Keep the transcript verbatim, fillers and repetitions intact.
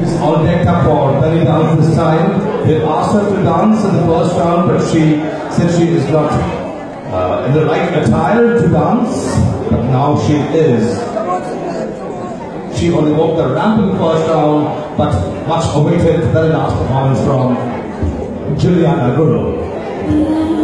She's all decked up for belly dance this time. They asked her to dance in the first round, but she said she is not uh, in the right attire to dance. But now she is. She only walked the ramp in the first round, but much awaited very last performance from Juliana Guru.